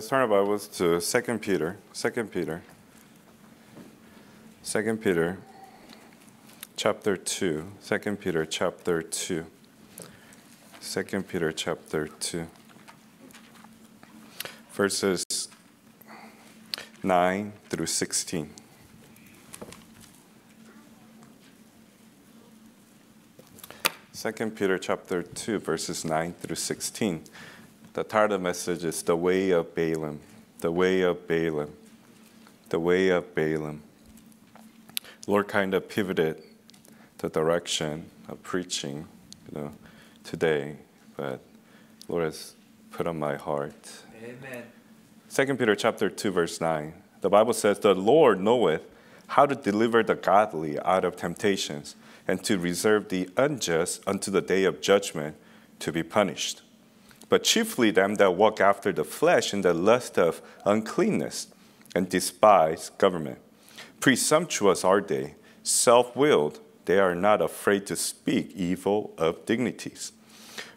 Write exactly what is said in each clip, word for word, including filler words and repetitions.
Let's turn our Bibles to Second Peter. Second Peter. Second Peter chapter two. Second Peter chapter two. Second Peter chapter two. Verses nine through sixteen. Second Peter chapter two, verses nine through sixteen. The title of the message is The Way of Balaam, the way of Balaam, the way of Balaam. Lord kind of pivoted the direction of preaching, you know, today, but Lord has put on my heart. Amen. Second Peter chapter two, verse nine. The Bible says, the Lord knoweth how to deliver the godly out of temptations, and to reserve the unjust unto the day of judgment to be punished. But chiefly them that walk after the flesh in the lust of uncleanness, and despise government. Presumptuous are they, self-willed, they are not afraid to speak evil of dignities.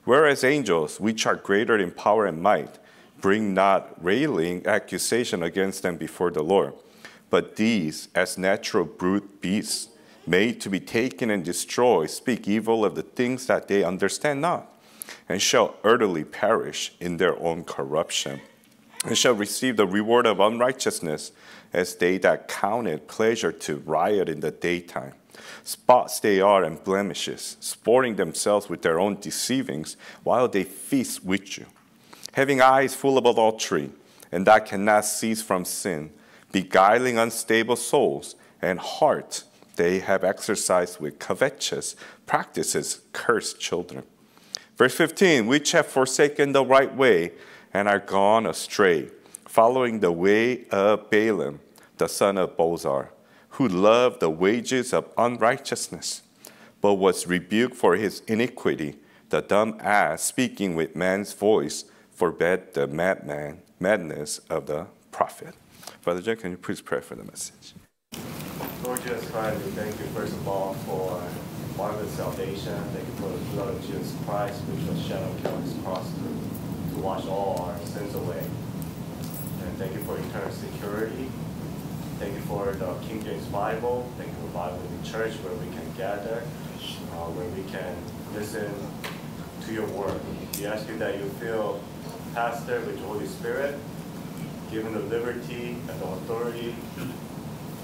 Whereas angels, which are greater in power and might, bring not railing accusation against them before the Lord. But these, as natural brute beasts, made to be taken and destroyed, speak evil of the things that they understand not, and shall utterly perish in their own corruption, and shall receive the reward of unrighteousness, as they that counted pleasure to riot in the daytime. Spots they are and blemishes, sporting themselves with their own deceivings, while they feast with you, having eyes full of adultery, and that cannot cease from sin, beguiling unstable souls, and heart they have exercised with covetous practices, cursed children. Verse fifteen, which have forsaken the right way and are gone astray, following the way of Balaam, the son of Bozar, who loved the wages of unrighteousness, but was rebuked for his iniquity. The dumb ass, speaking with man's voice, forbade the madman, madness of the prophet. Brother Jack, can you please pray for the message? Lord Jesus Christ, we thank you first of all for marvelous salvation. Thank you for the blood of Jesus Christ, which was shed on Calvary's cross to, to wash all our sins away. And thank you for eternal security. Thank you for the King James Bible. Thank you for the Bible in the church where we can gather, uh, where we can listen to your word. We ask you that you fill the pastor with the Holy Spirit, given the liberty and the authority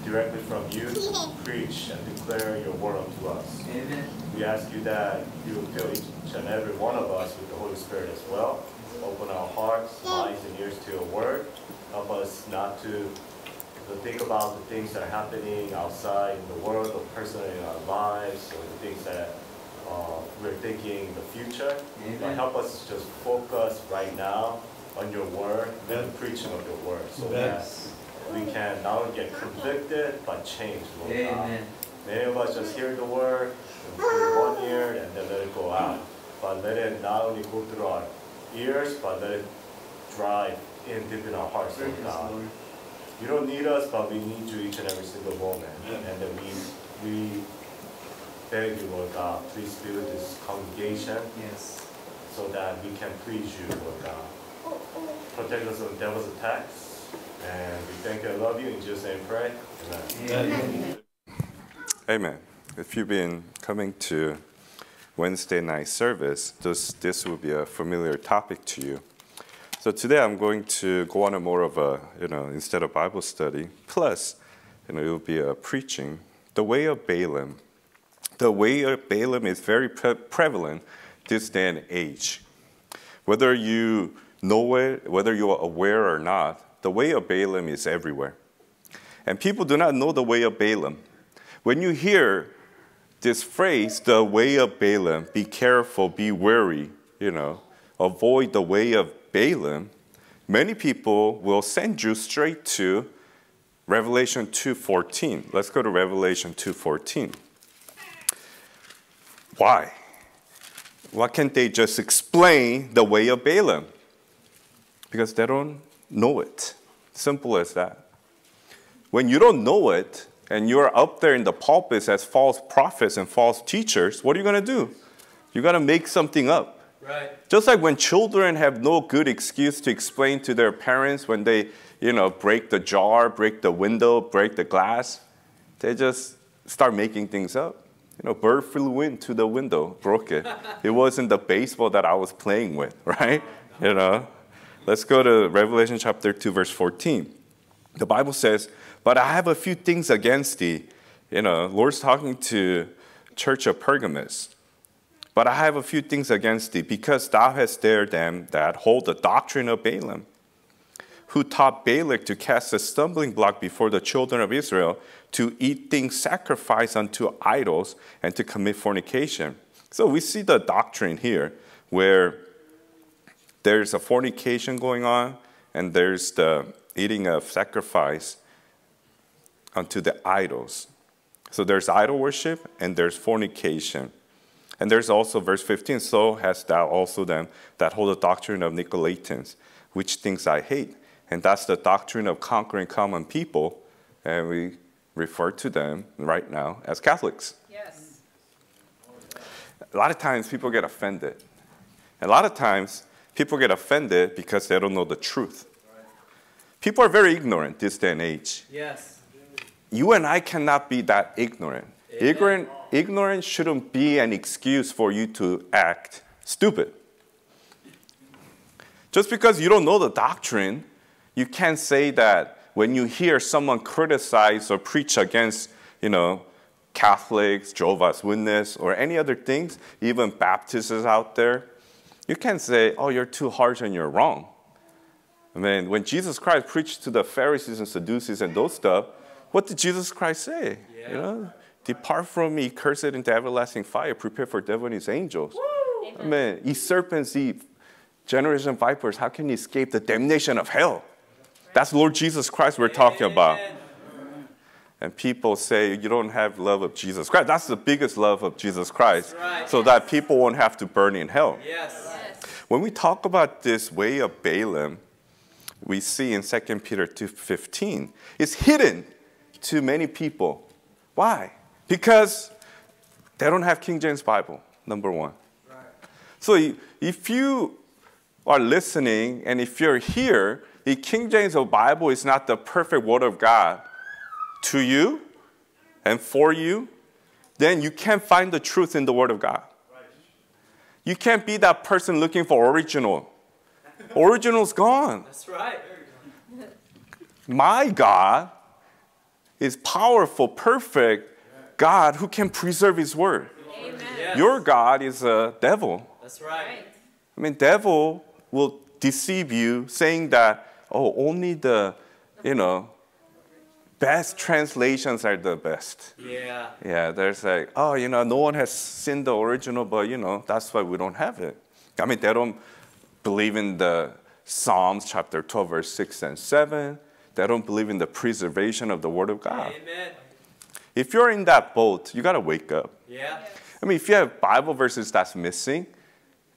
directly from you to preach and declare your word unto us. Amen. We ask you that you will fill each and every one of us with the Holy Spirit as well. Open our hearts, minds, and ears to your word. Help us not to, to think about the things that are happening outside in the world, or personally in our lives, or the things that uh, we're thinking in the future. Amen. But help us just focus right now on your word, then preaching of your word. So yes. That we can not only get convicted, but change, Lord God. Many of us just hear the word through one ear and then let it go out. But let it not only go through our ears, but let it drive in deep in our hearts, Lord God. You don't need us, but we need you each and every single moment. Yeah. And then we, we beg you, Lord God, please be with this congregation, yes, so that we can please you, Lord God. Protect us from the devil's attacks. And we thank you, I love you, and just say pray. Amen. Amen. Amen. If you've been coming to Wednesday night service, this, this will be a familiar topic to you. So today I'm going to go on a more of a, you know, instead of Bible study, plus, you know, it will be a preaching. The way of Balaam. The way of Balaam is very pre prevalent this day and age. Whether you know it, whether you are aware or not, the way of Balaam is everywhere. And people do not know the way of Balaam. When you hear this phrase, the way of Balaam, be careful, be wary, you know, avoid the way of Balaam, many people will send you straight to Revelation two fourteen. Let's go to Revelation two fourteen. Why? Why can't they just explain the way of Balaam? Because they don't know it. Simple as that. When you don't know it, and you're up there in the pulpits as false prophets and false teachers, what are you going to do? You're going to make something up. Right. Just like when children have no good excuse to explain to their parents when they, you know, break the jar, break the window, break the glass, they just start making things up. You know, bird flew into the window, broke it. It wasn't the baseball that I was playing with, right? You know, let's go to Revelation chapter two, verse fourteen. The Bible says, "But I have a few things against thee." You know, Lord's talking to church of Pergamos. "But I have a few things against thee, because thou hast dared them that hold the doctrine of Balaam, who taught Balak to cast a stumbling block before the children of Israel, to eat things sacrificed unto idols, and to commit fornication." So we see the doctrine here, where there's a fornication going on, and there's the eating of sacrifice unto the idols. So there's idol worship, and there's fornication. And there's also verse fifteen, "So hast thou also them that hold the doctrine of Nicolaitans, which things I hate." And that's the doctrine of conquering common people, and we refer to them right now as Catholics. Yes. A lot of times people get offended. And a lot of times people get offended because they don't know the truth. People are very ignorant this day and age. Yes. You and I cannot be that ignorant. Ignorant, ignorance shouldn't be an excuse for you to act stupid. Just because you don't know the doctrine, you can't say that when you hear someone criticize or preach against, you know, Catholics, Jehovah's Witness, or any other things, even Baptists out there, you can't say, "Oh, you're too harsh and you're wrong." I mean, when Jesus Christ preached to the Pharisees and Sadducees and those stuff, what did Jesus Christ say? Yeah. You know, "Depart from me, cursed, into everlasting fire, prepared for devil and his angels." Woo! I mean, ye serpents, ye generation of vipers, how can you escape the damnation of hell? That's Lord Jesus Christ we're talking about. And people say, "You don't have love of Jesus Christ." That's the biggest love of Jesus Christ, right. So that people won't have to burn in hell. Yes. Yes. When we talk about this way of Balaam, we see in Second Peter two fifteen, it's hidden to many people. Why? Because they don't have King James Bible, number one. Right. So if you are listening and if you're here, the King James Bible is not the perfect word of God to you and for you, then you can't find the truth in the word of God. Right. You can't be that person looking for original. Original's gone. That's right. My God is powerful, perfect God who can preserve his word. Amen. Yes. Your God is a devil. That's right. I mean, devil will deceive you saying that, "Oh, only the, you know, best translations are the best." Yeah. Yeah, there's like, "Oh, you know, no one has seen the original, but, you know, that's why we don't have it." I mean, they don't believe in the Psalms chapter twelve, verse six and seven. They don't believe in the preservation of the Word of God. Amen. If you're in that boat, you got to wake up. Yeah. I mean, if you have Bible verses that's missing,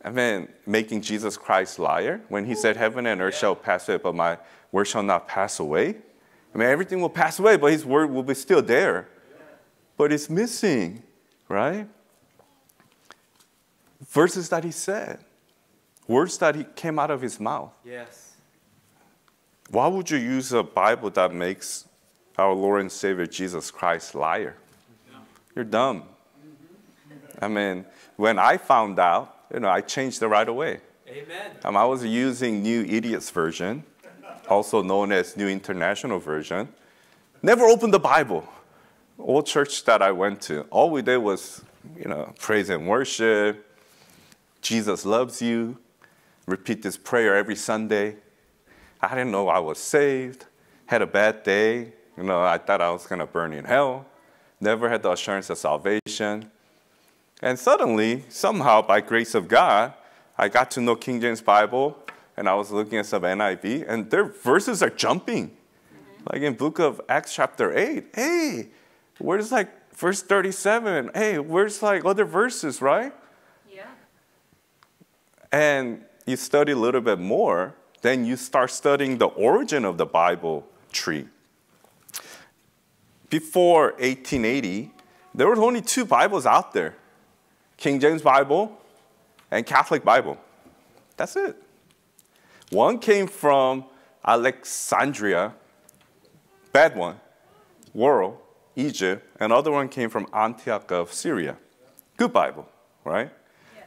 I mean, making Jesus Christ liar when he said, "Heaven and earth yeah. shall pass away, but my word shall not pass away." I mean, everything will pass away, but his word will be still there. Yeah. But it's missing, right? Verses that he said, words that he came out of his mouth. Yes. Why would you use a Bible that makes our Lord and Savior Jesus Christ liar? Yeah. You're dumb. Mm-hmm. I mean, when I found out, you know, I changed it right away. Amen. Um, I was using New Idiot's Version, also known as New International Version. Never opened the Bible. Old church that I went to, all we did was, you know, praise and worship. Jesus loves you. Repeat this prayer every Sunday. I didn't know I was saved. Had a bad day. You know, I thought I was going to burn in hell. Never had the assurance of salvation. And suddenly, somehow, by grace of God, I got to know King James Bible, and I was looking at some N I V, and their verses are jumping. Mm-hmm. Like in book of Acts chapter eight, hey, where's like verse thirty-seven? Hey, where's like other verses, right? Yeah. And you study a little bit more, then you start studying the origin of the Bible tree. Before eighteen eighty, there were only two Bibles out there. King James Bible and Catholic Bible. That's it. One came from Alexandria, bad one, world, Egypt. Another one came from Antioch of Syria. Good Bible, right? Yes.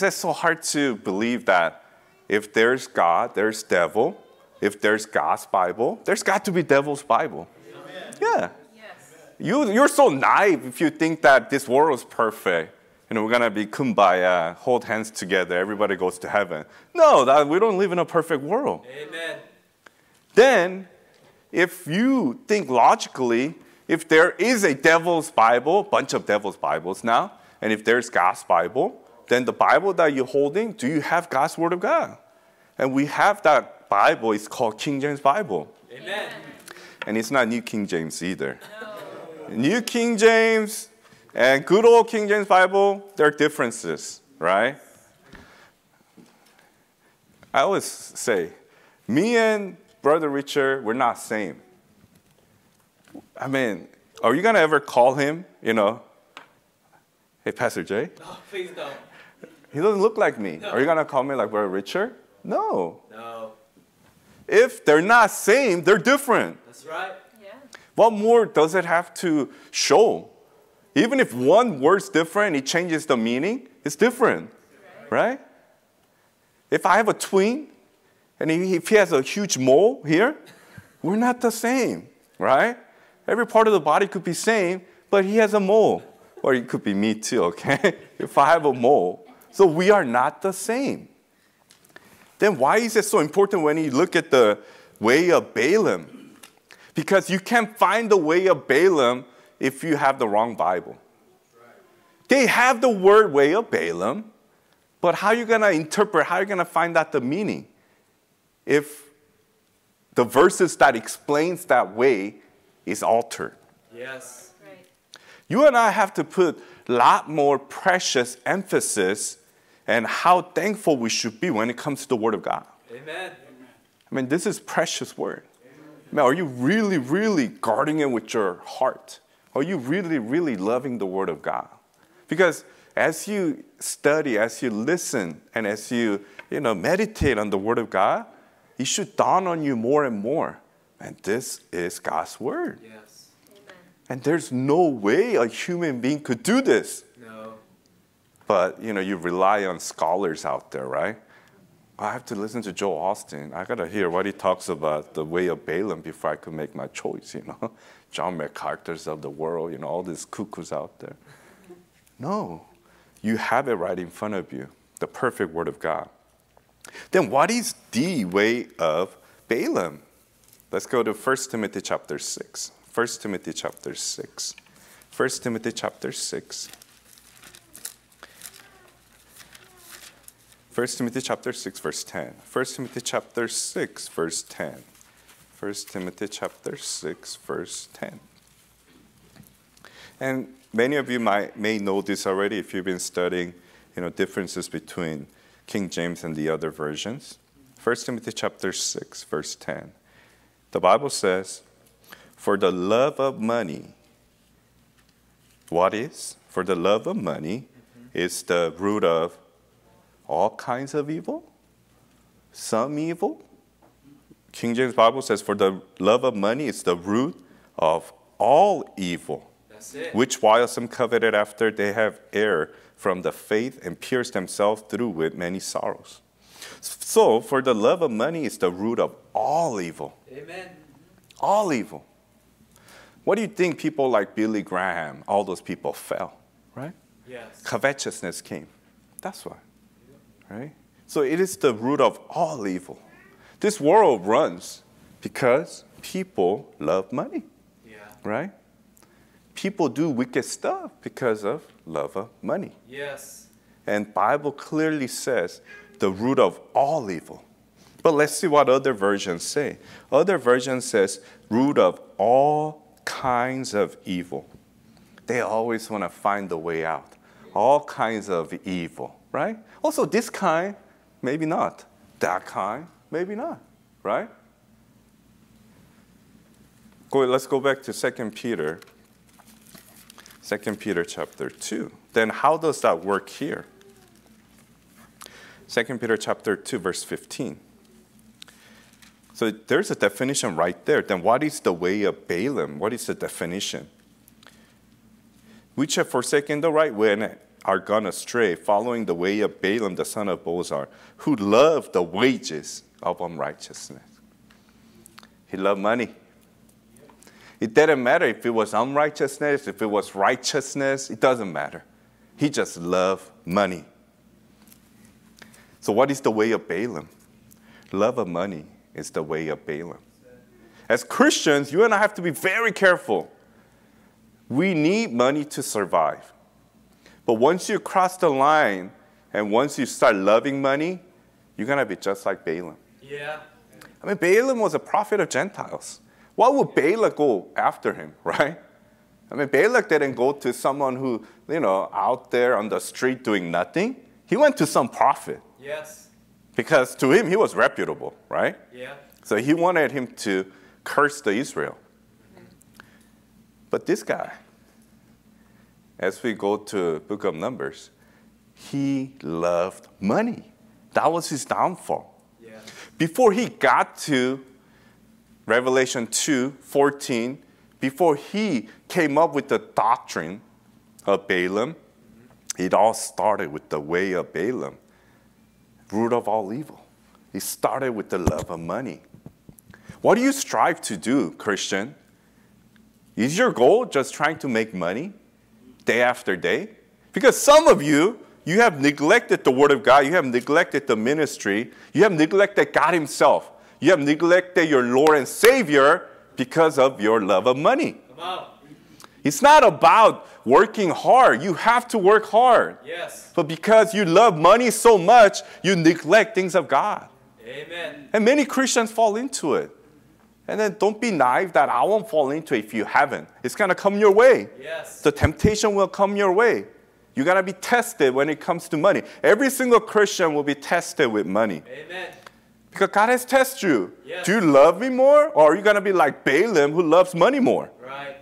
Is it so hard to believe that if there's God, there's devil? If there's God's Bible, there's got to be devil's Bible. Amen. Yeah. Yes. You, you're so naive if you think that this world is perfect. You know, we're going to be kumbaya, hold hands together, everybody goes to heaven. No, that, we don't live in a perfect world. Amen. Then, if you think logically, if there is a devil's Bible, a bunch of devil's Bibles now, and if there's God's Bible, then the Bible that you're holding, do you have God's Word of God? And we have that Bible. It's called King James Bible. Amen. And it's not New King James either. No. New King James and good old King James Bible, there are differences, right? I always say, me and Brother Richard, we're not same. I mean, are you going to ever call him, you know, hey, Pastor Jay? No, please don't. He doesn't look like me. No. Are you going to call me like Brother Richard? No. No. If they're not same, they're different. That's right. Yeah. What more does it have to show? Even if one word's different, it changes the meaning, it's different, right? right? If I have a twin, and if he has a huge mole here, we're not the same, right? Every part of the body could be same, but he has a mole. Or it could be me too, okay? If I have a mole. So we are not the same. Then why is it so important when you look at the way of Balaam? Because you can't find the way of Balaam if you have the wrong Bible. They have the word way of Balaam, but how are you going to interpret, how are you going to find out the meaning if the verses that explains that way is altered? Yes. Right. You and I have to put a lot more precious emphasis and how thankful we should be when it comes to the Word of God. Amen. I mean, this is precious Word. I mean, are you really, really guarding it with your heart? Are you really, really loving the Word of God? Because as you study, as you listen, and as you, you know, meditate on the Word of God, it should dawn on you more and more. And this is God's Word. Yes. Amen. And there's no way a human being could do this. No. But, you know, you rely on scholars out there, right? I have to listen to Joel Austin. I got to hear what he talks about the way of Balaam before I could make my choice, you know. John MacArthur's of the world, you know, all these cuckoos out there. No. You have it right in front of you, the perfect Word of God. Then what is the way of Balaam? Let's go to First Timothy chapter six. First Timothy chapter six. First Timothy chapter six. First Timothy chapter six, verse ten. First Timothy chapter six, verse ten. First Timothy chapter six, verse ten. And many of you might, may know this already if you've been studying, you know, differences between King James and the other versions. First Timothy chapter six, verse ten. The Bible says, for the love of money, what is? For the love of money mm-hmm. is the root of all kinds of evil, some evil. King James Bible says, for the love of money is the root of all evil. That's it. Which while some coveted after, they have erred from the faith and pierced themselves through with many sorrows. So, for the love of money is the root of all evil. Amen. All evil. What do you think people like Billy Graham, all those people fell, right? Yes. Covetousness came. That's why. Right? So it is the root of all evil. This world runs because people love money. Yeah. Right? People do wicked stuff because of love of money. Yes. And Bible clearly says the root of all evil. But let's see what other versions say. Other versions says root of all kinds of evil. They always want to find the way out. All kinds of evil. Right? Also, this kind, maybe not. That kind, maybe not. Right? Go, let's go back to Second Peter. Second Peter chapter two. Then how does that work here? Second Peter chapter two, verse fifteen. So there's a definition right there. Then what is the way of Balaam? What is the definition? Which have forsaken the right way and are gone astray, following the way of Balaam, the son of Bozar, who loved the wages of unrighteousness. He loved money. It didn't matter if it was unrighteousness, if it was righteousness, it doesn't matter. He just loved money. So what is the way of Balaam? Love of money is the way of Balaam. As Christians, you and I have to be very careful. We need money to survive. But once you cross the line and once you start loving money, you're going to be just like Balaam. Yeah. I mean, Balaam was a prophet of Gentiles. Why would Balak go after him, right? I mean, Balak didn't go to someone who, you know, out there on the street doing nothing. He went to some prophet. Yes. Because to him, he was reputable, right? Yeah. So he wanted him to curse the Israel. Mm-hmm. But this guy, as we go to Book of Numbers, he loved money. That was his downfall. Yeah. Before he got to Revelation two fourteen, before he came up with the doctrine of Balaam, it all started with the way of Balaam, root of all evil. It started with the love of money. What do you strive to do, Christian? Is your goal just trying to make money day after day? Because some of you, you have neglected the Word of God. You have neglected the ministry. You have neglected God Himself. You have neglected your Lord and Savior because of your love of money. Come on. It's not about working hard. You have to work hard. Yes. But because you love money so much, you neglect things of God. Amen. And many Christians fall into it. And then don't be naive that I won't fall into it if you haven't. It's going to come your way. Yes. The temptation will come your way. You've got to be tested when it comes to money. Every single Christian will be tested with money. Amen. Because God has tested you. Yes. Do you love me more? Or are you going to be like Balaam who loves money more? Right.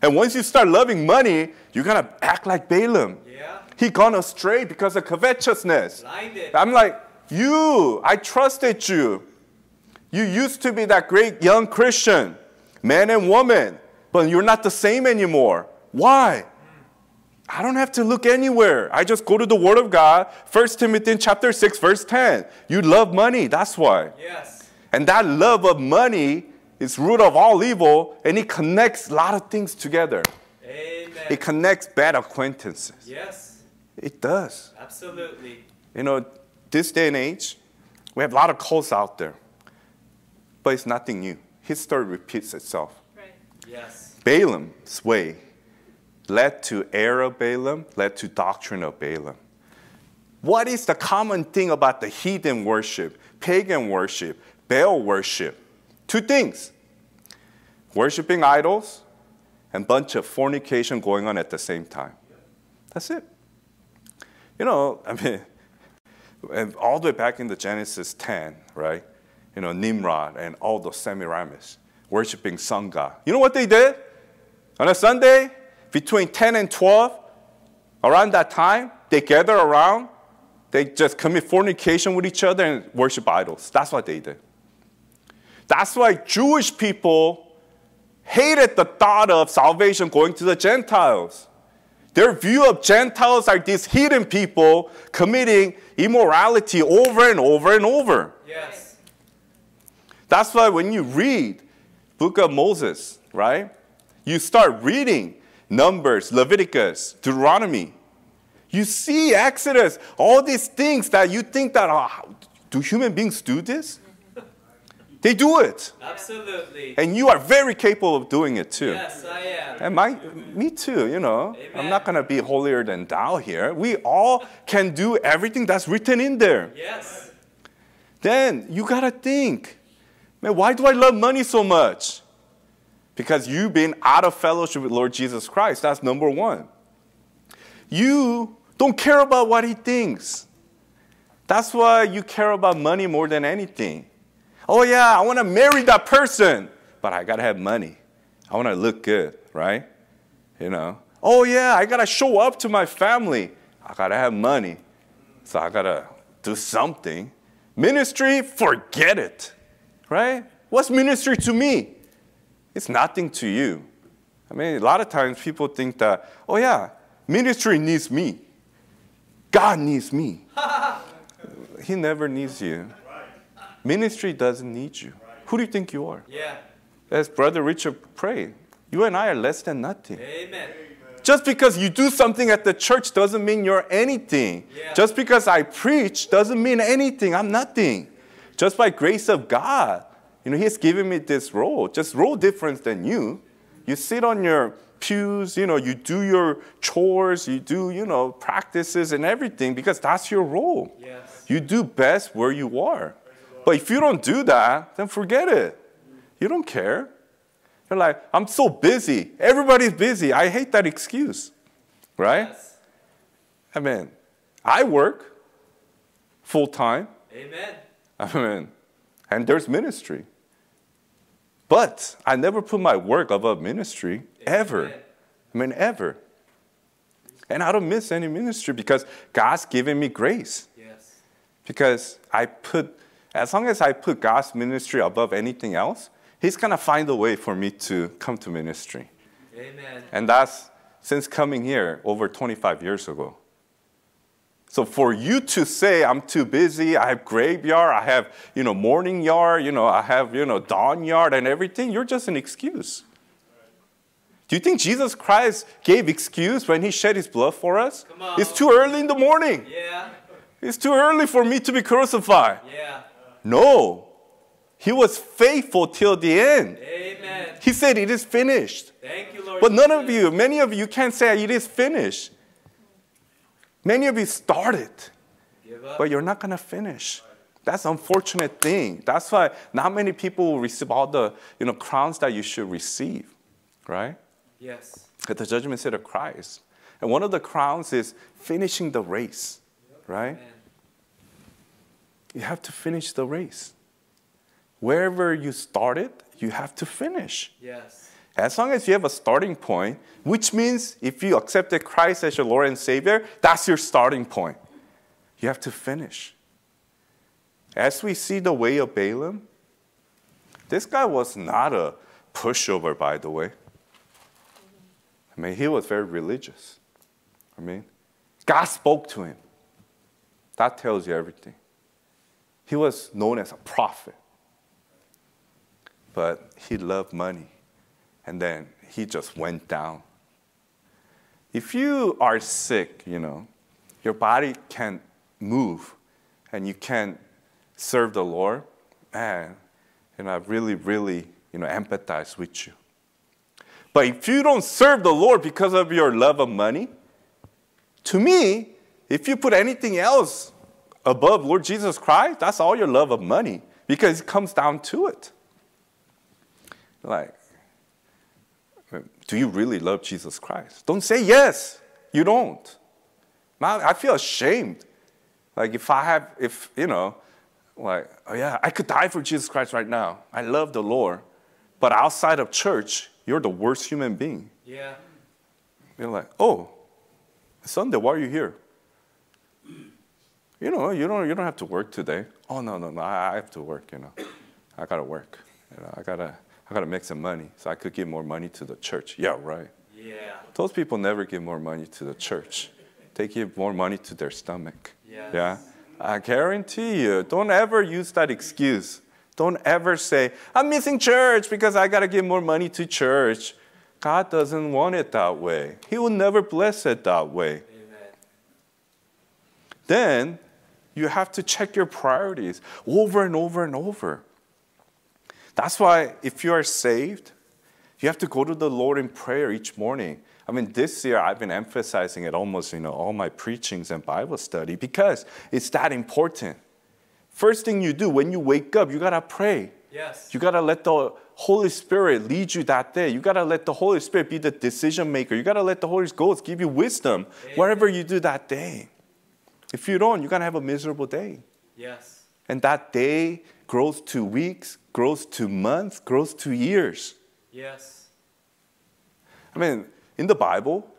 And once you start loving money, you're going to act like Balaam. Yeah. He gone astray because of covetousness. Blinded. I'm like, you, I trusted you. You used to be that great young Christian, man and woman. But you're not the same anymore. Why? I don't have to look anywhere. I just go to the Word of God. First Timothy chapter six, verse ten. You love money. That's why. Yes. And that love of money is root of all evil, and it connects a lot of things together. Amen. It connects bad acquaintances. Yes. It does. Absolutely. You know, this day and age, we have a lot of cults out there. But it's nothing new. History repeats itself. Right. Yes. Balaam's way led to error of Balaam, led to doctrine of Balaam. What is the common thing about the heathen worship, pagan worship, Baal worship? Two things: worshiping idols and a bunch of fornication going on at the same time. That's it. You know, I mean, and all the way back in the Genesis ten, right? You know, Nimrod and all those Semiramis, worshiping sun god. You know what they did? On a Sunday, between ten and twelve, around that time, they gather around, they just commit fornication with each other and worship idols. That's what they did. That's why Jewish people hated the thought of salvation going to the Gentiles. Their view of Gentiles are these heathen people committing immorality over and over and over. Yes. That's why when you read Book of Moses, right, you start reading Numbers, Leviticus, Deuteronomy. You see Exodus, all these things that you think that, oh, do human beings do this? They do it. Absolutely. And you are very capable of doing it too. Yes, I am. And my, me too, you know. Amen. I'm not going to be holier than thou here. We all can do everything that's written in there. Yes. Then you got to think, man, why do I love money so much? Because you've been out of fellowship with Lord Jesus Christ. That's number one. You don't care about what he thinks. That's why you care about money more than anything. Oh, yeah, I want to marry that person, but I got to have money. I want to look good, right? You know? Oh, yeah, I got to show up to my family. I got to have money. So I got to to something. Ministry, forget it, right? What's ministry to me? It's nothing to you. I mean, a lot of times people think that, oh yeah, ministry needs me. God needs me. He never needs you. Right. Ministry doesn't need you. Right. Who do you think you are? Yeah. As Brother Richard prayed, you and I are less than nothing. Amen. Just because you do something at the church doesn't mean you're anything. Yeah. Just because I preach doesn't mean anything. I'm nothing. Just by grace of God, you know, He's given me this role, just role different than you. You sit on your pews, you know, you do your chores, you do, you know, practices and everything because that's your role. Yes. You do best where you are. But if you don't do that, then forget it. You don't care. You're like, I'm so busy. Everybody's busy. I hate that excuse, right? Yes. I mean, I work full time. Amen. I mean, and there's ministry. But I never put my work above ministry, ever. I mean, ever. And I don't miss any ministry because God's given me grace. Yes. Because I put, as long as I put God's ministry above anything else, He's going to find a way for me to come to ministry. Amen. And that's since coming here over twenty-five years ago. So for you to say, I'm too busy, I have graveyard, I have, you know, morning yard, you know, I have, you know, dawn yard and everything, you're just an excuse. Do you think Jesus Christ gave excuse when He shed His blood for us? Come on. It's too early in the morning. Yeah. It's too early for me to be crucified. Yeah. No. He was faithful till the end. Amen. He said, it is finished. Thank you, Lord. But none of you, many of you can't say it is finished. Many of you started, but you're not going to finish. That's an unfortunate thing. That's why not many people will receive all the, you know, crowns that you should receive, right? Yes. At the judgment seat of Christ. And one of the crowns is finishing the race, right? Amen. You have to finish the race. Wherever you started, you have to finish. Yes. As long as you have a starting point, which means if you accepted Christ as your Lord and Savior, that's your starting point. You have to finish. As we see the way of Balaam, this guy was not a pushover, by the way. I mean, he was very religious. I mean, God spoke to him. That tells you everything. He was known as a prophet. But he loved money. And then he just went down. If you are sick, you know, your body can't move and you can't serve the Lord, man, and I really, really, you know, empathize with you. But if you don't serve the Lord because of your love of money, to me, if you put anything else above Lord Jesus Christ, that's all your love of money because it comes down to it. Like, do you really love Jesus Christ? Don't say yes. You don't. Man, I feel ashamed. Like if I have, if, you know, like, oh yeah, I could die for Jesus Christ right now. I love the Lord. But outside of church, you're the worst human being. Yeah. You're like, oh, Sunday, why are you here? You know, you don't, you don't have to work today. Oh, no, no, no, I have to work, you know. I got to work. You know, I got to. I got to make some money so I could give more money to the church. Yeah, right. Yeah. Those people never give more money to the church. They give more money to their stomach. Yes. Yeah. I guarantee you, don't ever use that excuse. Don't ever say, I'm missing church because I got to give more money to church. God doesn't want it that way. He will never bless it that way. Amen. Then you have to check your priorities over and over and over. That's why if you are saved, you have to go to the Lord in prayer each morning. I mean, this year I've been emphasizing it almost, you know, all my preachings and Bible study because it's that important. First thing you do when you wake up, you got to pray. Yes. You got to let the Holy Spirit lead you that day. You got to let the Holy Spirit be the decision maker. You got to let the Holy Ghost give you wisdom. Amen. Whatever you do that day. If you don't, you're going to have a miserable day. Yes. And that day grows to weeks, grows to months, grows to years. Yes. I mean, in the Bible,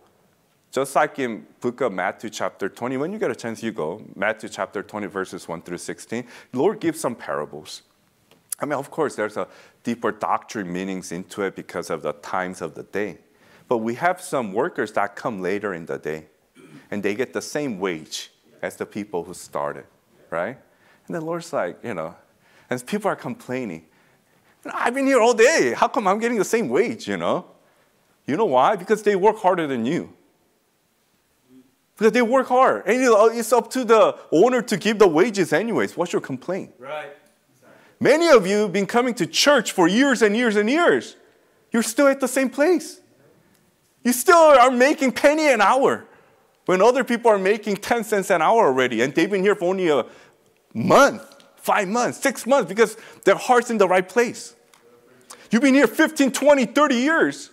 Just like in book of Matthew chapter twenty, when you get a chance, you go. Matthew chapter twenty, verses one through sixteen. The Lord gives some parables. I mean, of course, there's a deeper doctrine meanings into it because of the times of the day. But we have some workers that come later in the day, and they get the same wage as the people who started, right? And the Lord's like, you know, and people are complaining. I've been here all day. How come I'm getting the same wage, you know? You know why? Because they work harder than you. Because they work hard. And it's up to the owner to give the wages anyways. What's your complaint? Right. Sorry. Many of you have been coming to church for years and years and years. You're still at the same place. You still are making penny an hour when other people are making ten cents an hour already. And they've been here for only a month, five months, six months because their heart's in the right place. You've been here fifteen, twenty, thirty years.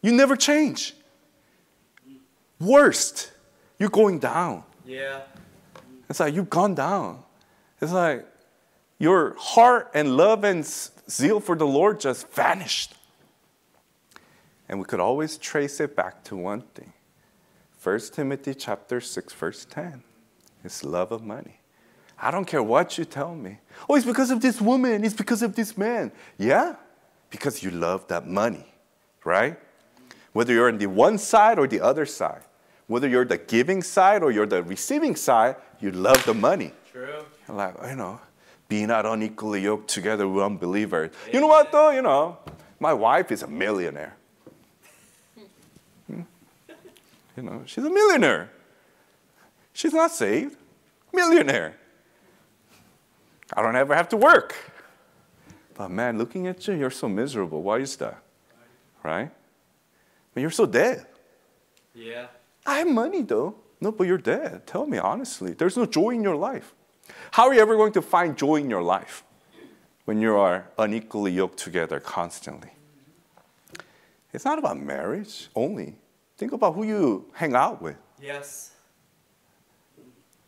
You never change. Worst. You're going down. Yeah. It's like you've gone down. It's like your heart and love and zeal for the Lord just vanished. And we could always trace it back to one thing. First Timothy chapter six, verse ten. It's love of money. I don't care what you tell me. Oh, it's because of this woman. It's because of this man. Yeah, because you love that money, right? Whether you're on the one side or the other side. Whether you're the giving side or you're the receiving side, you love the money. True. Like, you know, be not unequally yoked together with unbelievers. Amen. You know what, though? You know, my wife is a millionaire. You know, she's a millionaire. She's not saved. Millionaire. I don't ever have to work. But man, looking at you, you're so miserable. Why is that? Right? But you're so dead. Yeah. I have money, though. No, but you're dead. Tell me, honestly. There's no joy in your life. How are you ever going to find joy in your life when you are unequally yoked together constantly? It's not about marriage only. Think about who you hang out with. Yes.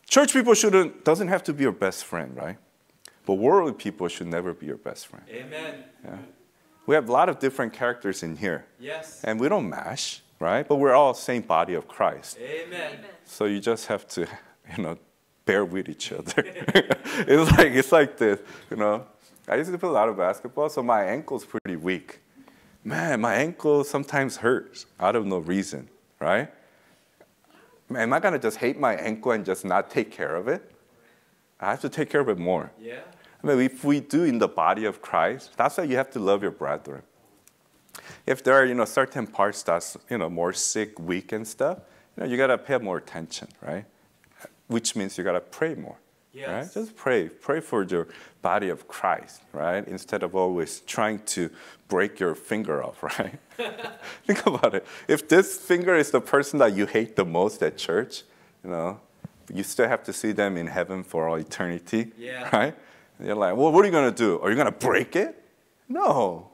Church people shouldn't, doesn't have to be your best friend, right? But worldly people should never be your best friend. Amen. Yeah. We have a lot of different characters in here. Yes. And we don't mash. Right? But we're all the same body of Christ. Amen. Amen. So you just have to, you know, bear with each other. it's like it's like this, you know. I used to play a lot of basketball, so my ankle's pretty weak. Man, my ankle sometimes hurts out of no reason, right? Am I going to just hate my ankle and just not take care of it? I have to take care of it more. Yeah. I mean, if we do in the body of Christ, that's why you have to love your brethren. If there are, you know, certain parts that's, you know, more sick, weak and stuff, you know, you got to pay more attention, right? Which means you got to pray more, yes. Right? Just pray. Pray for your body of Christ, right? Instead of always trying to break your finger off, right? Think about it. If this finger is the person that you hate the most at church, you know, you still have to see them in heaven for all eternity, yeah. Right? And you're like, well, what are you going to do? Are you going to break it? No.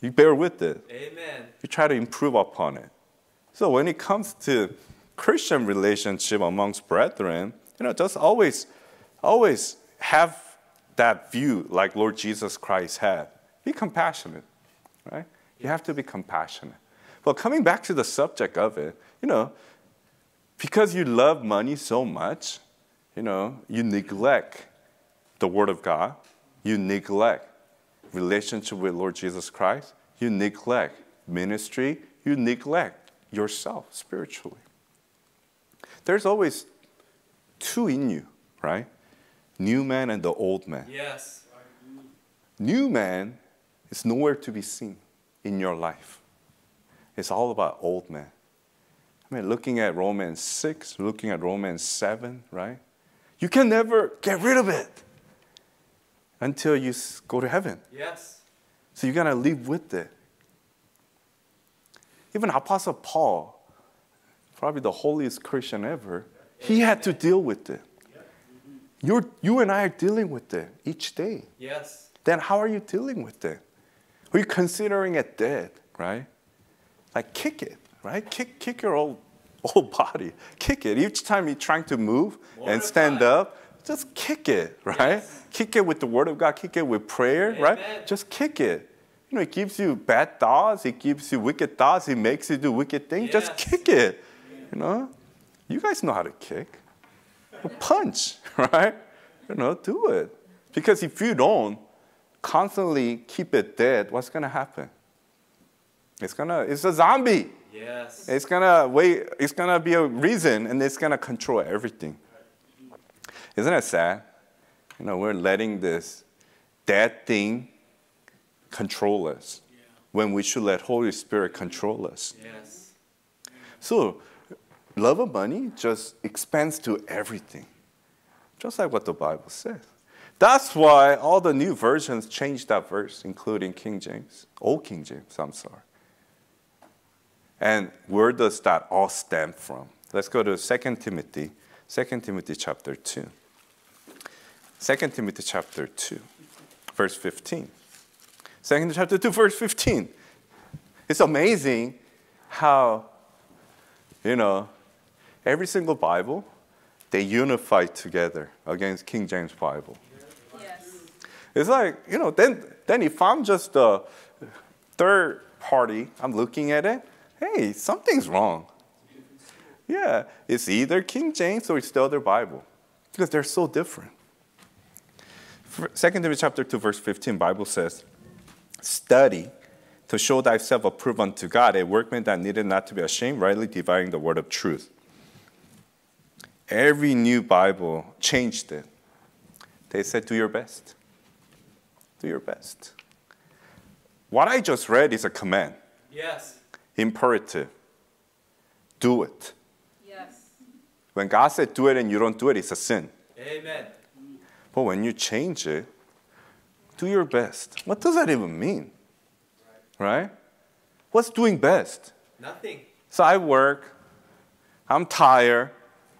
You bear with it. Amen. You try to improve upon it. So when it comes to Christian relationship amongst brethren, you know, just always, always have that view like Lord Jesus Christ had. Be compassionate, right? You have to be compassionate. Well, coming back to the subject of it, you know, because you love money so much, you know, you neglect the Word of God. You neglect relationship with Lord Jesus Christ, you neglect ministry, you neglect yourself spiritually. There's always two in you, right? New man and the old man. Yes. New man is nowhere to be seen in your life. It's all about old man. I mean, looking at Romans six, looking at Romans seven, right? You can never get rid of it. Until you go to heaven. Yes. So you're going to live with it. Even Apostle Paul, probably the holiest Christian ever, he had to deal with it. You're, you and I are dealing with it each day. Yes. Then how are you dealing with it? Are you considering it dead, right? Like kick it, right? Kick, kick your old, old body. Kick it. Each time you're trying to move and stand up, just kick it, right? Yes. Kick it with the Word of God. Kick it with prayer, amen. Right? Just kick it. You know, he gives you bad thoughts. He gives you wicked thoughts. He makes you do wicked things. Yes. Just kick it. You know, you guys know how to kick. Punch, right? You know, do it. Because if you don't constantly keep it dead, what's going to happen? It's going to, it's a zombie. Yes. It's going to wait, it's going to be a reason, and it's going to control everything. Isn't that sad? You know, we're letting this dead thing control us, yeah, when we should let Holy Spirit control us. Yes. So, love of money just expands to everything, just like what the Bible says. That's why all the new versions change that verse, including King James, Old King James, I'm sorry. And where does that all stem from? Let's go to Second Timothy, Second Timothy chapter two. Second Timothy chapter two, verse fifteen. Second Timothy chapter two, verse fifteen. It's amazing how, you know, every single Bible, they unify together against King James Bible. Yes. It's like, you know, then, then if I'm just a third party, I'm looking at it, hey, something's wrong. Yeah, it's either King James or it's the other Bible because they're so different. Second Timothy chapter two, verse fifteen, Bible says, study to show thyself approved unto God, a workman that needed not to be ashamed, rightly dividing the word of truth. Every new Bible changed it. They said, do your best. Do your best. What I just read is a command. Yes. Imperative. Do it. Yes. When God said do it and you don't do it, it's a sin. Amen. But when you change it, do your best. What does that even mean? Right? Right? What's doing best? Nothing. So I work. I'm tired.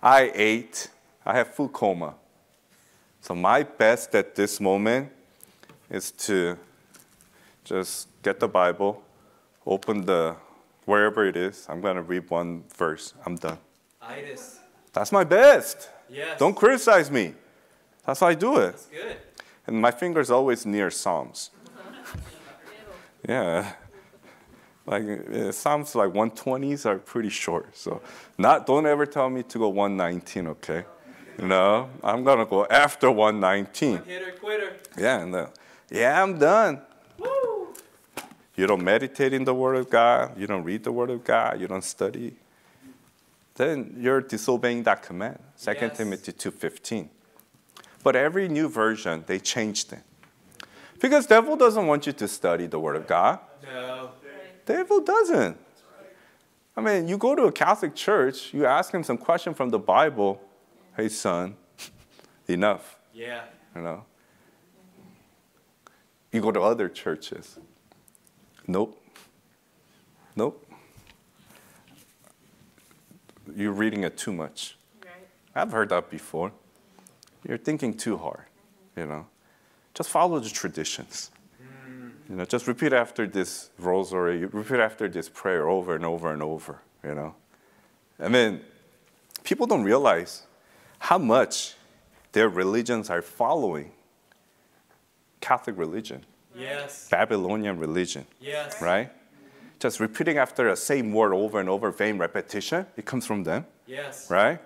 I ate, I have food coma. So my best at this moment is to just get the Bible, open the, wherever it is, I'm gonna read one verse, I'm done. Itis. That's my best. Yes. Don't criticize me. That's how I do it. That's good. And my finger's always near Psalms. Yeah. Like, it sounds like one twenties are pretty short. So not, don't ever tell me to go one nineteen, okay? No, I'm going to go after one nineteen. One hitter, quitter. Yeah, and then, yeah, I'm done. Woo! You don't meditate in the Word of God. You don't read the Word of God. You don't study. Then you're disobeying that command. Second Timothy two fifteen. But every new version, they changed it. Because the devil doesn't want you to study the Word of God. No. The devil doesn't. I mean, you go to a Catholic church, you ask him some question from the Bible. Hey, son, enough. Yeah. You know. You go to other churches. Nope. Nope. You're reading it too much. Right. I've heard that before. You're thinking too hard. You know. Just follow the traditions. You know, just repeat after this rosary, repeat after this prayer over and over and over, you know. I mean, people don't realize how much their religions are following Catholic religion. Yes. Babylonian religion. Yes. Right? Just repeating after the same word over and over, vain repetition, it comes from them. Yes. Right?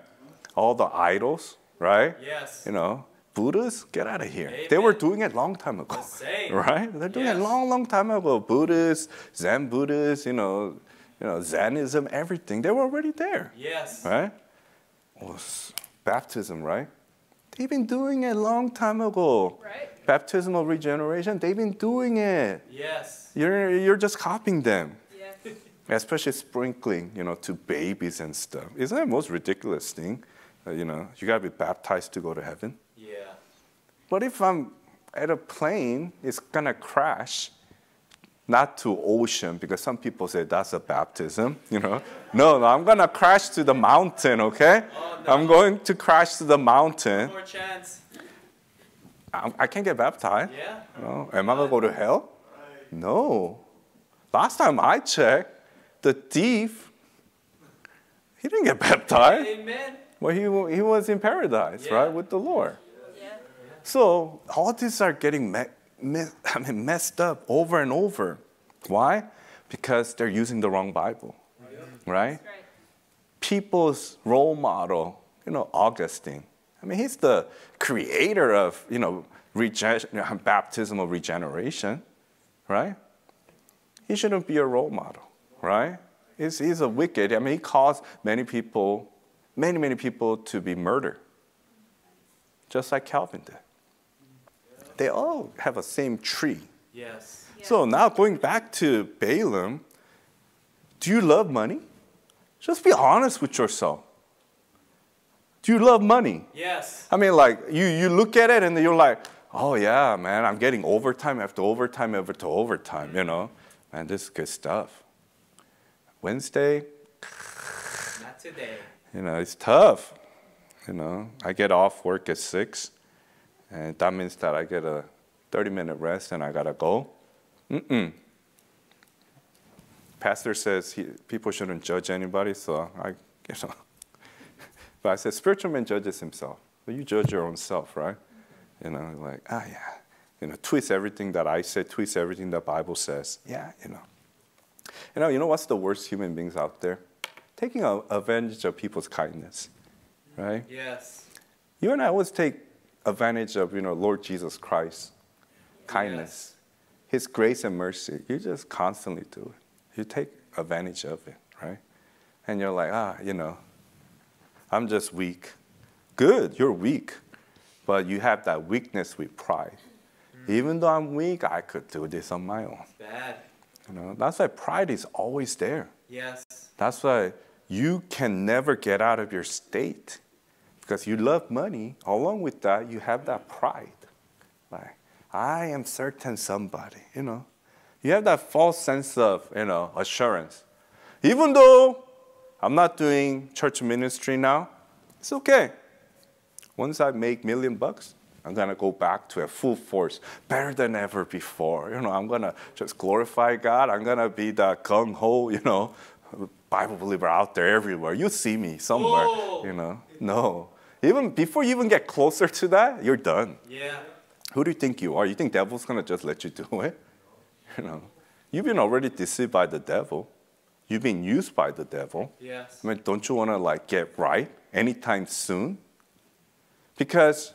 All the idols, right? Yes. You know. Buddhas, get out of here. Amen. They were doing it a long time ago, the right? They're doing yes. it a long, long time ago. Buddhists, Zen Buddhists, you know, you know, Zenism, everything. They were already there, yes, right? Oh, baptism, right? They've been doing it a long time ago. Right. Baptismal regeneration, they've been doing it. Yes. You're, you're just copying them. Yes. Especially sprinkling, you know, to babies and stuff. Isn't that the most ridiculous thing? Uh, you know, you got to be baptized to go to heaven. Yeah. But if I'm at a plane, it's going to crash, not to ocean, because some people say that's a baptism, you know. No, no, I'm going to crash to the mountain, okay? Oh, no. I'm going to crash to the mountain. More chance. I, I can't get baptized. Yeah. No. Am I going to go to hell? Right. No. Last time I checked, the thief, he didn't get baptized. Amen. Well, he, he was in paradise, yeah, right, with the Lord. Yeah. So all these are getting me me I mean, messed up over and over. Why? Because they're using the wrong Bible, right? People's role model, you know, Augustine. I mean, he's the creator of, you know, regen- baptism of regeneration, right? He shouldn't be a role model, right? He's, he's a wicked. I mean, he caused many people, many, many people to be murdered, just like Calvin did. They all have the same tree. Yes. Yeah. So now going back to Balaam, do you love money? Just be honest with yourself. Do you love money? Yes. I mean, like, you, you look at it and you're like, oh, yeah, man, I'm getting overtime after overtime after overtime, you know. Man, this is good stuff. Wednesday, not today. You know, it's tough. You know, I get off work at six, and that means that I get a thirty-minute rest and I got to go. Mm-mm. Pastor says he, people shouldn't judge anybody, so I, you know. But I said, spiritual man judges himself. But you judge your own self, right? You know, like, ah, oh, yeah. You know, twist everything that I say, twist everything the Bible says. Yeah, you know. You know, you know what's the worst human beings out there? Taking a, advantage of people's kindness, right? Yes. You and I always take advantage of, you know, Lord Jesus Christ's kindness, yes. His grace and mercy. You just constantly do it. You take advantage of it, right? And you're like, ah, you know, I'm just weak. Good, you're weak. But you have that weakness with pride. Mm. Even though I'm weak, I could do this on my own. Bad. You know, that's why pride is always there. Yes. That's why you can never get out of your state. Because you love money. Along with that, you have that pride. Like, I am certain somebody, you know. You have that false sense of, you know, assurance. Even though I'm not doing church ministry now, it's okay. Once I make a million bucks, I'm going to go back to a full force, better than ever before. You know, I'm going to just glorify God. I'm going to be the gung-ho, you know, Bible believer out there everywhere. You see me somewhere, whoa, you know. No. Even before you even get closer to that, you're done. Yeah. Who do you think you are? You think devil's going to just let you do it? You know, you've been already deceived by the devil. You've been used by the devil. Yes. I mean, don't you want to, like, get right anytime soon? Because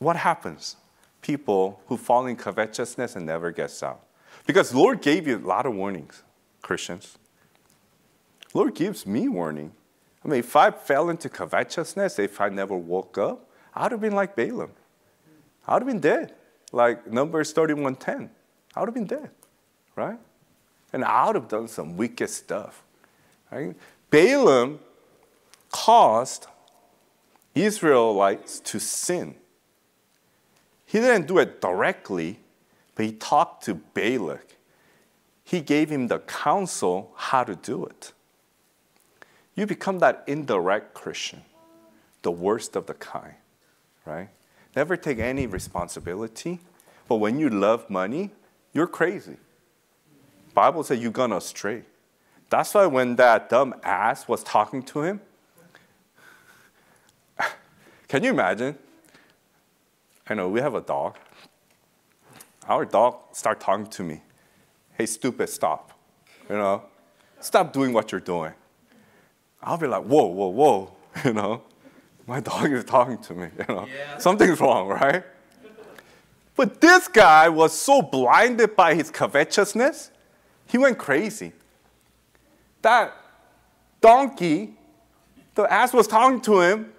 what happens? People who fall in covetousness and never gets out. Because the Lord gave you a lot of warnings, Christians. The Lord gives me warning. I mean, if I fell into covetousness, if I never woke up, I would have been like Balaam. I would have been dead. Like Numbers thirty-one ten. I would have been dead, right? And I would have done some wicked stuff. Right? Balaam caused Israelites to sin. He didn't do it directly, but he talked to Balak. He gave him the counsel how to do it. You become that indirect Christian, the worst of the kind, right? Never take any responsibility, but when you love money, you're crazy. Bible says you're gonna stray. That's why when that dumb ass was talking to him, can you imagine? I know, we have a dog. Our dog started talking to me. Hey, stupid, stop. You know, stop doing what you're doing. I'll be like, whoa, whoa, whoa. You know, my dog is talking to me. You know, yeah. Something's wrong, right? But this guy was so blinded by his covetousness, he went crazy. That donkey, the ass was talking to him.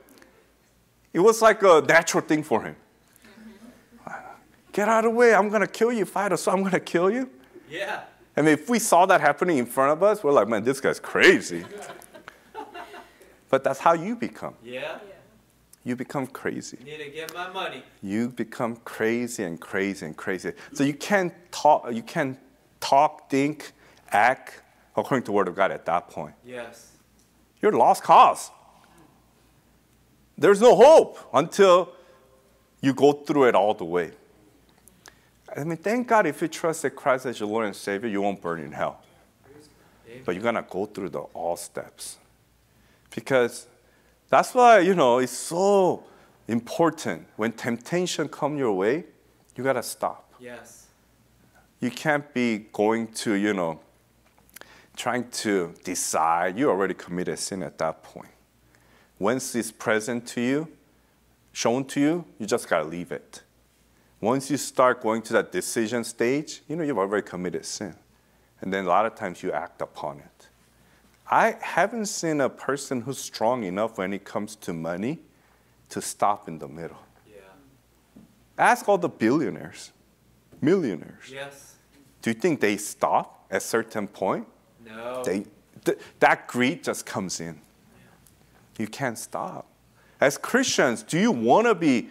It was like a natural thing for him. Get out of the way. I'm going to kill you. Fight us. I'm going to kill you. Yeah. I mean, if we saw that happening in front of us, we're like, man, this guy's crazy. But that's how you become. Yeah. You become crazy. You need to get my money. You become crazy and crazy and crazy. So you can't talk, you can't talk, think, act according to the Word of God at that point. Yes. You're lost cause. There's no hope until you go through it all the way. I mean, thank God if you trusted Christ as your Lord and Savior, you won't burn in hell. But you're going to go through the all steps. Because that's why, you know, it's so important. When temptation comes your way, you got to stop. Yes. You can't be going to, you know, trying to decide. You already committed sin at that point. Once it's present to you, shown to you, you just got to leave it. Once you start going to that decision stage, you know, you've already committed sin. And then a lot of times you act upon it. I haven't seen a person who's strong enough when it comes to money to stop in the middle. Yeah. Ask all the billionaires, millionaires. Yes. Do you think they stop at a certain point? No. They, th that greed just comes in. Yeah. You can't stop. As Christians, do you want to be,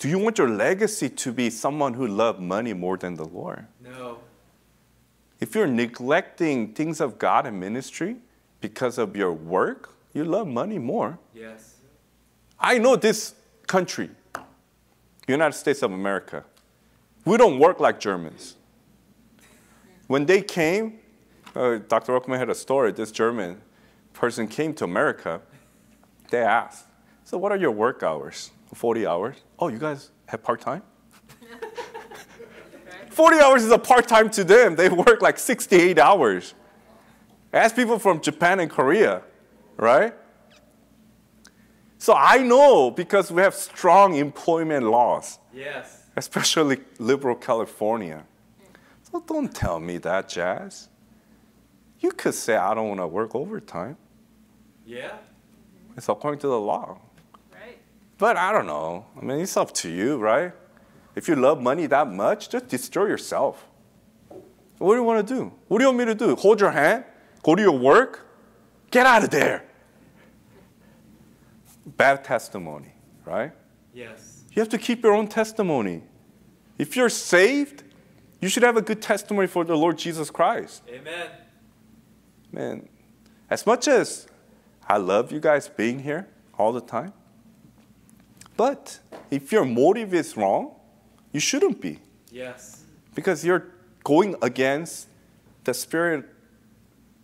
do you want your legacy to be someone who loved money more than the Lord? No. If you're neglecting things of God and ministry because of your work, you love money more. Yes. I know this country, United States of America. We don't work like Germans. When they came, uh, Doctor Rockman had a story. This German person came to America. They asked, so what are your work hours? forty hours? Oh, you guys have part-time? forty hours is a part-time to them. They work like sixty-eight hours. Ask people from Japan and Korea, right? So I know because we have strong employment laws. Yes. Especially liberal California. So don't tell me that, Jazz. You could say, I don't want to work overtime. Yeah. It's according to the law. Right. But I don't know. I mean, it's up to you, right? If you love money that much, just destroy yourself. What do you want to do? What do you want me to do? Hold your hand? Go to your work? Get out of there. Bad testimony, right? Yes. You have to keep your own testimony. If you're saved, you should have a good testimony for the Lord Jesus Christ. Amen. Man, as much as I love you guys being here all the time, but if your motive is wrong, you shouldn't be. Yes. Because you're going against the spirit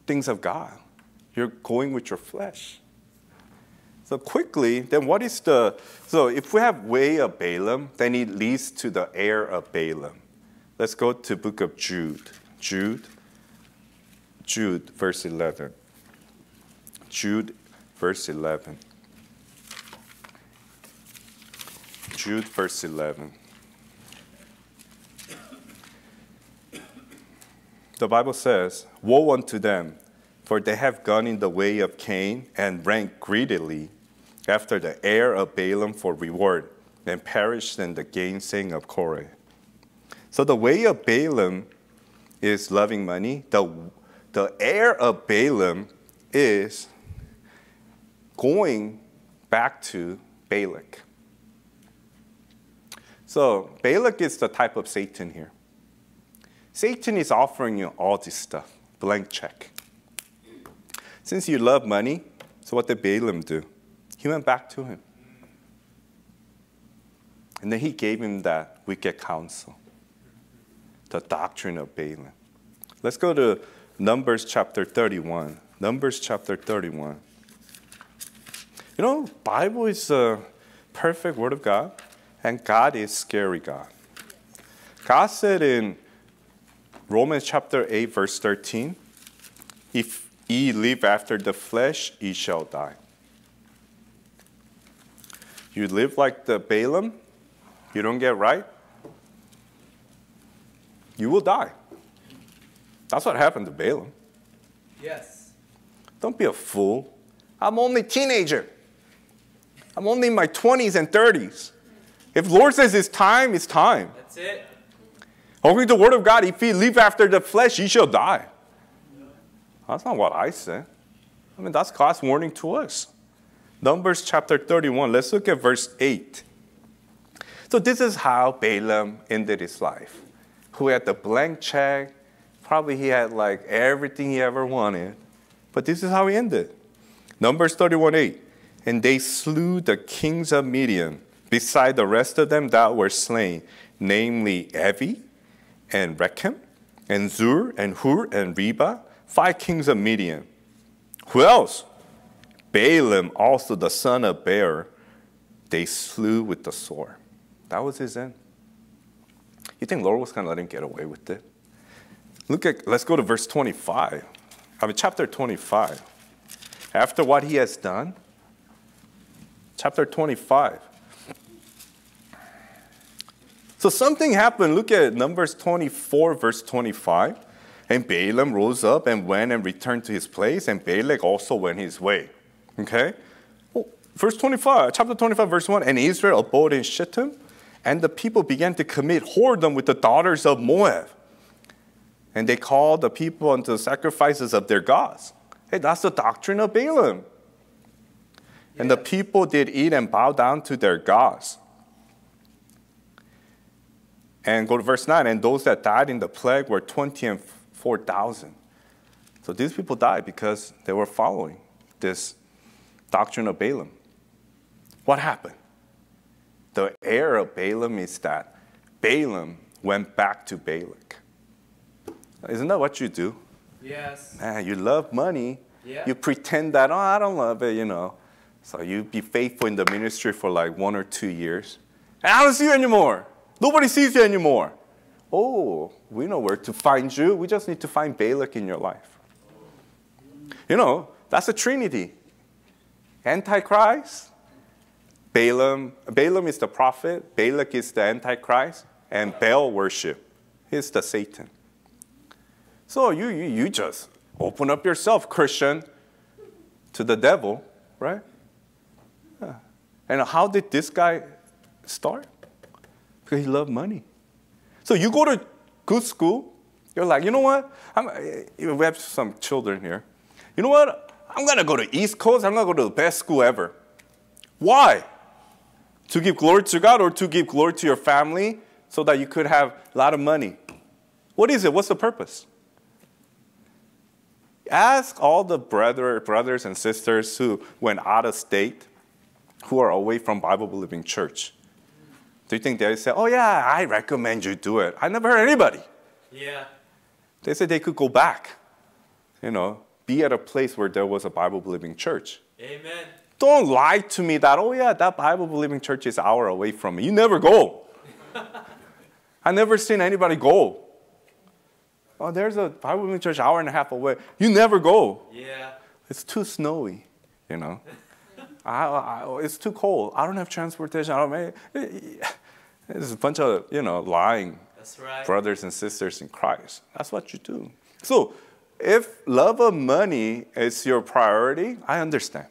things of God. You're going with your flesh. So quickly, then what is the, so if we have way of Balaam, then it leads to the heir of Balaam. Let's go to book of Jude. Jude, Jude, verse eleven. Jude, verse eleven. Jude, verse eleven. The Bible says, woe unto them, for they have gone in the way of Cain and ran greedily after the heir of Balaam for reward, and perished in the gainsaying of Korah. So the way of Balaam is loving money. The, the heir of Balaam is going back to Balak. So Balak is the type of Satan here. Satan is offering you all this stuff, blank check. Since you love money, so what did Balaam do? He went back to him. And then he gave him that wicked counsel, the doctrine of Balaam. Let's go to Numbers chapter thirty-one. Numbers chapter thirty-one. You know, the Bible is a perfect word of God, and God is scary God. God said in Romans chapter eight, verse thirteen, if ye live after the flesh, ye shall die. You live like the Balaam, you don't get right, you will die. That's what happened to Balaam. Yes. Don't be a fool. I'm only a teenager. I'm only in my twenties and thirties. If the Lord says it's time, it's time. That's it. According to the word of God, if ye live after the flesh, ye shall die. That's not what I said. I mean, that's God's warning to us. Numbers chapter thirty-one, let's look at verse eight. So this is how Balaam ended his life, who had the blank check. Probably he had like everything he ever wanted. But this is how he ended. Numbers thirty-one, eight. And they slew the kings of Midian, beside the rest of them that were slain, namely Evi, and Rechem, and Zur, and Hur, and Reba, five kings of Midian. Who else? Balaam, also the son of Beor, they slew with the sword. That was his end. You think Lord was going to let him get away with it? Look at, let's go to verse twenty-five. I mean, chapter twenty-five. After what he has done, chapter twenty-five. So something happened. Look at Numbers twenty-four, verse twenty-five. And Balaam rose up and went and returned to his place, and Balak also went his way. Okay? Well, verse twenty-five, chapter twenty-five, verse one. And Israel abode in Shittim, and the people began to commit whoredom with the daughters of Moab. And they called the people unto the sacrifices of their gods. Hey, that's the doctrine of Balaam. Yeah. And the people did eat and bow down to their gods. And go to verse nine. And those that died in the plague were twenty and four thousand. So these people died because they were following this doctrine of Balaam. What happened? The error of Balaam is that Balaam went back to Balak. Isn't that what you do? Yes. Man, you love money. Yeah. You pretend that, oh, I don't love it, you know. So you be faithful in the ministry for like one or two years. And I don't see you anymore. Nobody sees you anymore. Oh, we know where to find you. We just need to find Balak in your life. You know, that's a trinity. Antichrist, Balaam. Balaam is the prophet. Balak is the Antichrist. And Baal worship. He's the Satan. So you, you, you just open up yourself, Christian, to the devil, right? Yeah. And how did this guy start? Because he loved money. So you go to good school. You're like, you know what? I'm, we have some children here. You know what? I'm going to go to East Coast. I'm going to go to the best school ever. Why? To give glory to God or to give glory to your family so that you could have a lot of money. What is it? What's the purpose? Ask all the brother, brothers and sisters who went out of state, who are away from Bible-believing church. Do you think they say, oh, yeah, I recommend you do it. I never heard anybody. Yeah. They said they could go back, you know, be at a place where there was a Bible-believing church. Amen. Don't lie to me that, oh, yeah, that Bible-believing church is an hour away from me. You never go. I never seen anybody go. Oh, there's a Bible church hour and a half away. You never go. Yeah. It's too snowy, you know. I, I, it's too cold. I don't have transportation. I don't have, it's a bunch of, you know, lying That's right. brothers and sisters in Christ. That's what you do. So if love of money is your priority, I understand.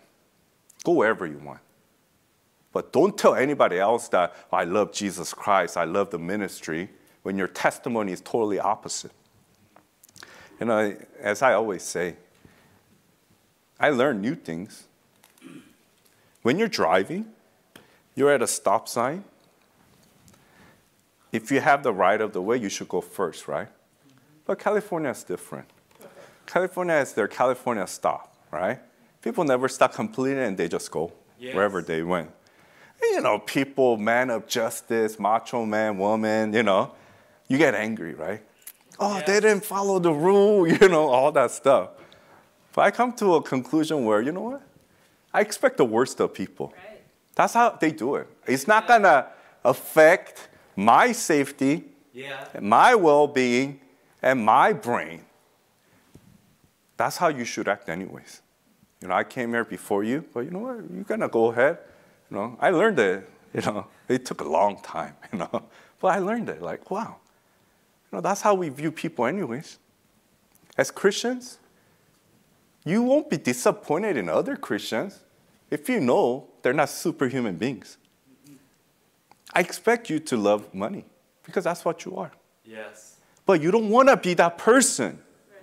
Go wherever you want. But don't tell anybody else that oh, I love Jesus Christ, I love the ministry, when your testimony is totally opposite. You know, as I always say, I learn new things. When you're driving, you're at a stop sign. If you have the right of the way, you should go first, right? But California is different. California is their California stop, right? People never stop completely and they just go yes. wherever they went. And, you know, people, man of justice, macho man, woman, you know, you get angry, right? Oh, yeah. They didn't follow the rule, you know, all that stuff. But I come to a conclusion where, you know what? I expect the worst of people. Right. That's how they do it. It's not yeah. going to affect my safety, yeah. my well-being, and my brain. That's how you should act anyways. You know, I came here before you, but you know what? You're going to go ahead. You know, I learned it. You know, it took a long time, you know. But I learned it. Like, wow. No, that's how we view people anyways. As Christians, you won't be disappointed in other Christians if you know they're not superhuman beings. I expect you to love money because that's what you are. Yes. But you don't want to be that person. Right.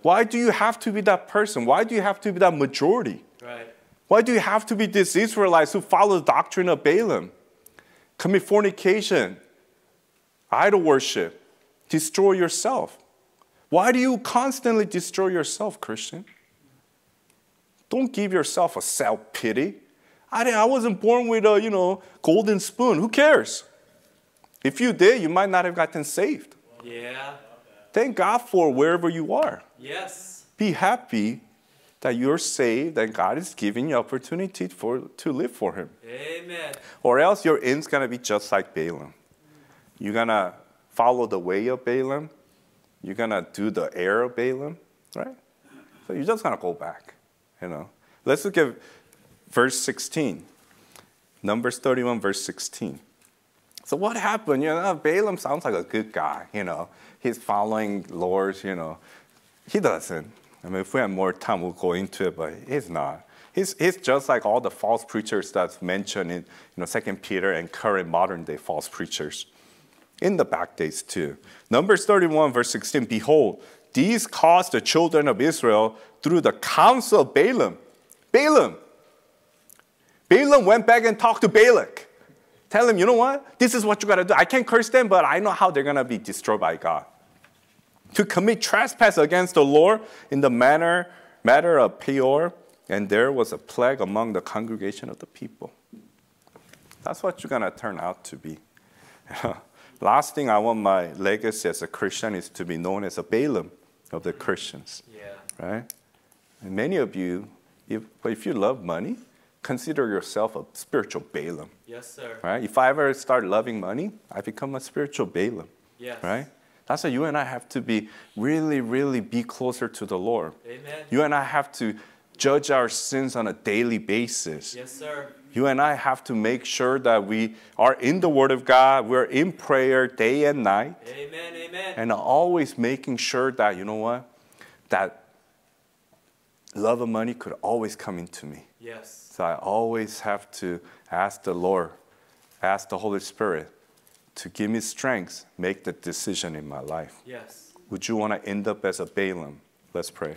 Why do you have to be that person? Why do you have to be that majority? Right. Why do you have to be these Israelites who follow the doctrine of Balaam? Commit fornication, idol worship. Destroy yourself. Why do you constantly destroy yourself, Christian? Don't give yourself a self-pity. I, I wasn't born with a, you know, golden spoon. Who cares? If you did, you might not have gotten saved. Yeah. Thank God for wherever you are. Yes. Be happy that you're saved and God is giving you opportunity for, to live for Him. Amen. Or else your end's going to be just like Balaam. You're going to follow the way of Balaam, you're going to do the heir of Balaam, right? So you're just going to go back, you know. Let's look at verse sixteen, Numbers thirty-one, verse sixteen. So what happened? You know, Balaam sounds like a good guy, you know. He's following lords, you know. He doesn't. I mean, if we had more time, we'll go into it, but he's not. He's, he's just like all the false preachers that's mentioned in, you know, Second Peter and current modern-day false preachers. In the back days, too. Numbers thirty-one, verse sixteen, behold, these caused the children of Israel through the counsel of Balaam. Balaam. Balaam went back and talked to Balak. Tell him, you know what? This is what you got to do. I can't curse them, but I know how they're going to be destroyed by God. To commit trespass against the Lord in the manner, matter of Peor, and there was a plague among the congregation of the people. That's what you're going to turn out to be. Last thing I want my legacy as a Christian is to be known as a Balaam of the Christians. Yeah. Right? And many of you, if, if you love money, consider yourself a spiritual Balaam. Yes, sir. Right? If I ever start loving money, I become a spiritual Balaam. Yes. Right? That's why you and I have to be really, really be closer to the Lord. Amen. You and I have to judge our sins on a daily basis. Yes, sir. You and I have to make sure that we are in the Word of God. We're in prayer day and night. Amen, amen. And always making sure that, you know what? That love of money could always come into me. Yes. So I always have to ask the Lord, ask the Holy Spirit to give me strength, make the decision in my life. Yes. Would you want to end up as a Balaam? Let's pray.